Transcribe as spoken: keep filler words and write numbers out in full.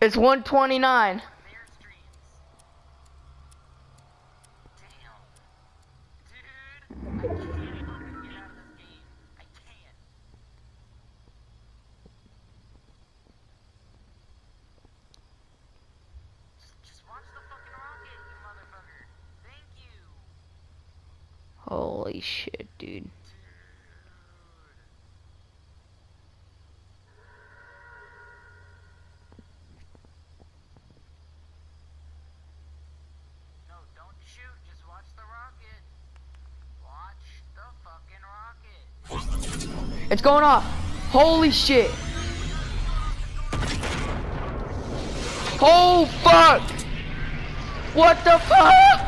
It's one twenty-nine. Holy shit, dude. dude. No, don't shoot. Just watch the rocket. Watch the fucking rocket. It's going off. Holy shit. Oh, fuck. What the fuck?